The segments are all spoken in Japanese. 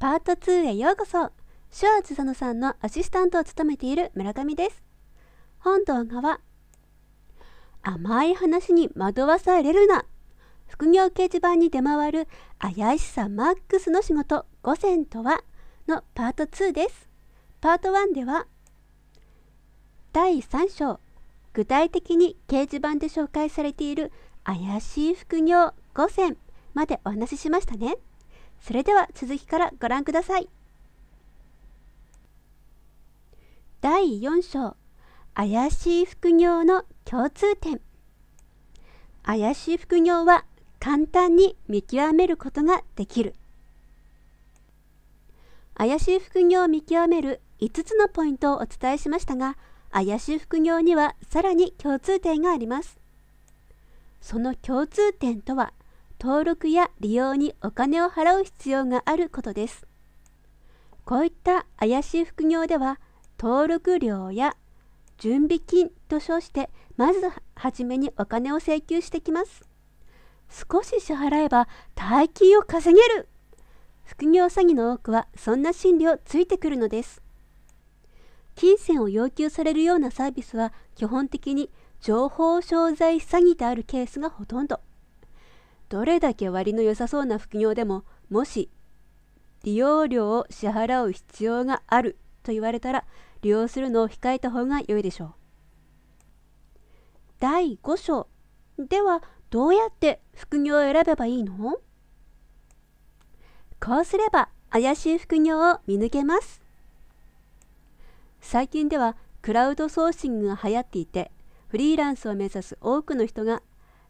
パート2へようこそ。手話つさのさんのアシスタントを務めている村上です。本動画は甘い話に惑わされるな。副業掲示板に出回る怪しさマックスの仕事5選とはのパート2です。パート1では第3章、具体的に掲示板で紹介されている怪しい副業5選までお話ししましたね。それでは続きからご覧ください。第4章、怪しい副業の共通点。怪しい副業は簡単に見極めることができる。怪しい副業を見極める5つのポイントをお伝えしましたが、怪しい副業にはさらに共通点があります。その共通点とは、登録や利用にお金を払う必要があることです。こういった怪しい副業では、登録料や準備金と称して、まずはじめにお金を請求してきます。少し支払えば大金を稼げる。副業詐欺の多くはそんな心理をついてくるのです。金銭を要求されるようなサービスは基本的に情報商材詐欺であるケースがほとんど。どれだけ割の良さそうな副業でも、もし利用料を支払う必要があると言われたら、利用するのを控えた方が良いでしょう。第5章では、どうやって副業を選べばいいの？こうすれば怪しい副業を見抜けます。最近ではクラウドソーシングが流行っていて、フリーランスを目指す多くの人が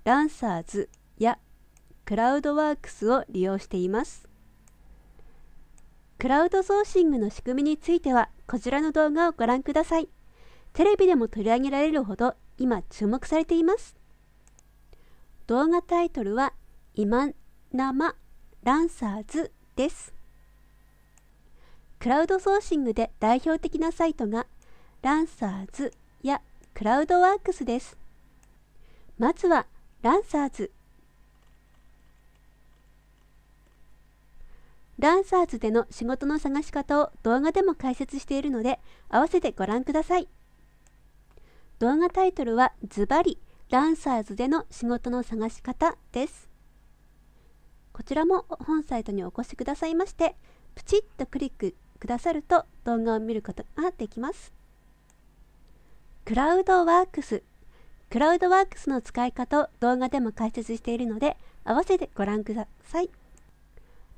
ランサーズやクラウドワークスを利用しています。クラウドソーシングの仕組みについてはこちらの動画をご覧ください。テレビでも取り上げられるほど今注目されています。動画タイトルは今生ランサーズです。クラウドソーシングで代表的なサイトがランサーズやクラウドワークスです。まずはランサーズ。ランサーズでの仕事の探し方を動画でも解説しているので、合わせてご覧ください。動画タイトルはズバリランサーズでの仕事の探し方です。こちらも本サイトにお越しくださいまして、プチッとクリックくださると動画を見ることができます。クラウドワークス。クラウドワークスの使い方を動画でも解説しているので、合わせてご覧ください。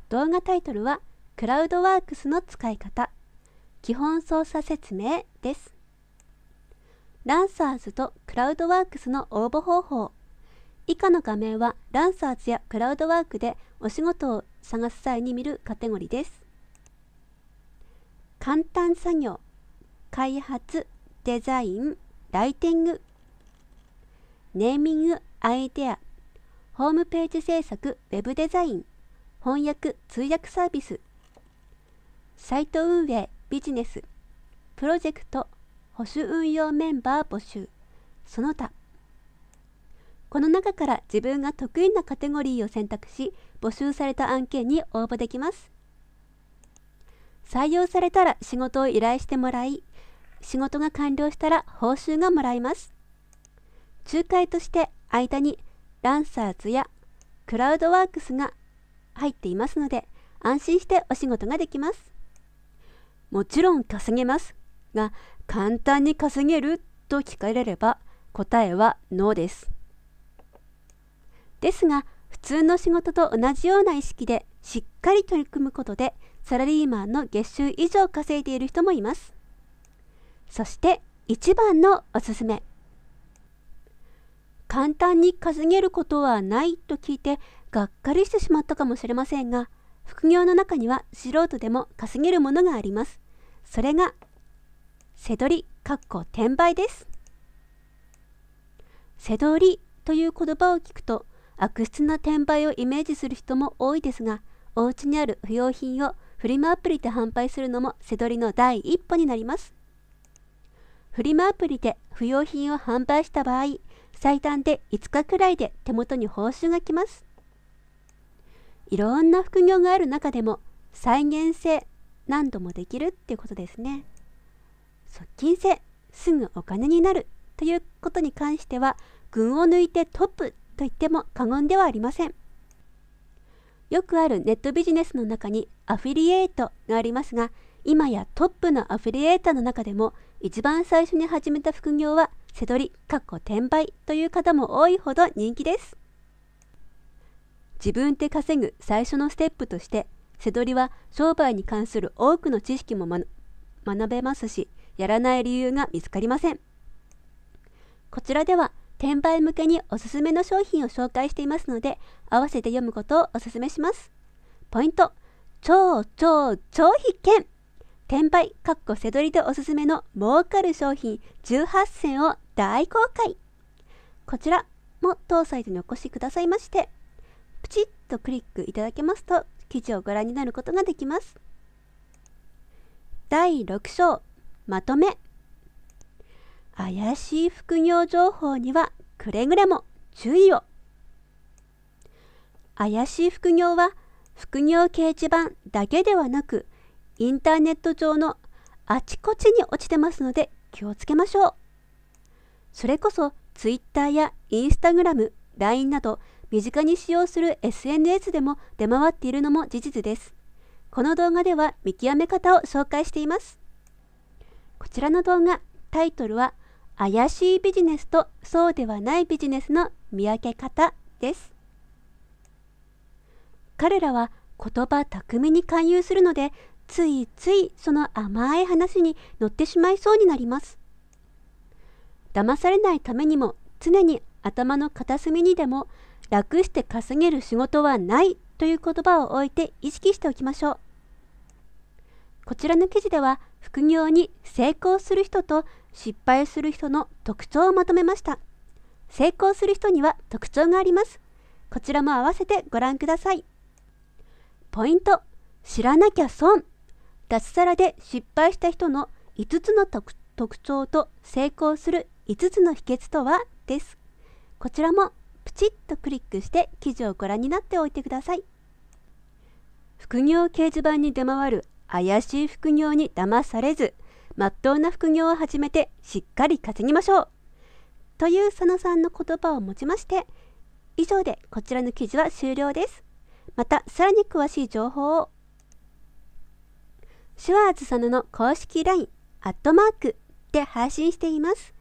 動画タイトルはクラウドワークスの使い方、基本操作説明です。ランサーズとクラウドワークスの応募方法。以下の画面はランサーズやクラウドワークでお仕事を探す際に見るカテゴリーです。簡単作業、開発、デザイン、ライティング、ネーミング、アイデア、ホームページ制作、ウェブデザイン、翻訳・通訳サービス、サイト運営、ビジネス、プロジェクト、保守運用メンバー募集、その他。この中から自分が得意なカテゴリーを選択し、募集された案件に応募できます。採用されたら仕事を依頼してもらい、仕事が完了したら報酬がもらえます。仲介として間にランサーズやクラウドワークスが入っていますので、安心してお仕事ができます。もちろん稼げますが、簡単に稼げると聞かれれば答えはノーです。ですが、普通の仕事と同じような意識でしっかり取り組むことで、サラリーマンの月収以上稼いでいる人もいます。そして一番のおすすめ。簡単に稼げることはないと聞いてがっかりしてしまったかもしれませんが、副業の中には素人でも稼げるものがあります。それが背取り（転売）です。背取りという言葉を聞くと、悪質な転売をイメージする人も多いですが、お家にある不要品をフリマアプリで販売するのも背取りの第一歩になります。フリマアプリで不要品を販売した場合、最短で5日くらいで手元に報酬が来ます。いろんな副業がある中でも、再現性、何度もできるっていうことですね。即金性、すぐお金になるということに関しては群を抜いてトップと言っても過言ではありません。よくあるネットビジネスの中にアフィリエイトがありますが、今やトップのアフィリエイターの中でも一番最初に始めた副業は背取り（転売）という方も多いほど人気です。自分で稼ぐ最初のステップとして、背取りは商売に関する多くの知識も学べますし、やらない理由が見つかりません。こちらでは、転売向けにおすすめの商品を紹介していますので、合わせて読むことをおすすめします。ポイント、超必見。転売（背取りでおすすめの儲かる商品18選を大公開。こちらも当サイトにお越しくださいまして、プチッとクリックいただけますと、記事をご覧になることができます。第6章、まとめ。怪しい副業情報にはくれぐれも注意を。怪しい副業は副業掲示板だけではなく、インターネット上のあちこちに落ちてますので気をつけましょう。それこそ Twitter や Instagram、LINE など身近に使用する SNS でも出回っているのも事実です。この動画では見極め方を紹介しています。こちらの動画、タイトルは怪しいビジネスとそうではないビジネスの見分け方です。彼らは言葉巧みに勧誘するので、ついついその甘い話に乗ってしまいそうになります。騙されないためにも常に頭の片隅にでも楽して稼げる仕事はないという言葉を置いて意識しておきましょう。こちらの記事では副業に成功する人と失敗する人の特徴をまとめました。成功する人には特徴があります。こちらも合わせてご覧ください。ポイント、知らなきゃ損。脱サラで失敗した人の5つの特徴と成功する5つの秘訣とはです。こちらもプチッとクリックして記事をご覧になっておいてください。副業掲示板に出回る怪しい副業に騙されず、まっとうな副業を始めてしっかり稼ぎましょう。という佐野さんの言葉をもちまして、以上でこちらの記事は終了です。またさらに詳しい情報を手話佐野の公式 LINE @で配信しています。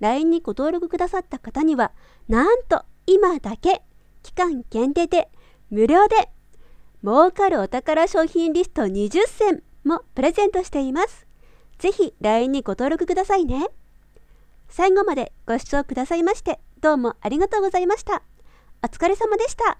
LINE にご登録くださった方には、なんと今だけ期間限定で無料で儲かるお宝商品リスト20選もプレゼントしています。ぜひ LINE にご登録くださいね。最後までご視聴くださいましてどうもありがとうございました。お疲れ様でした。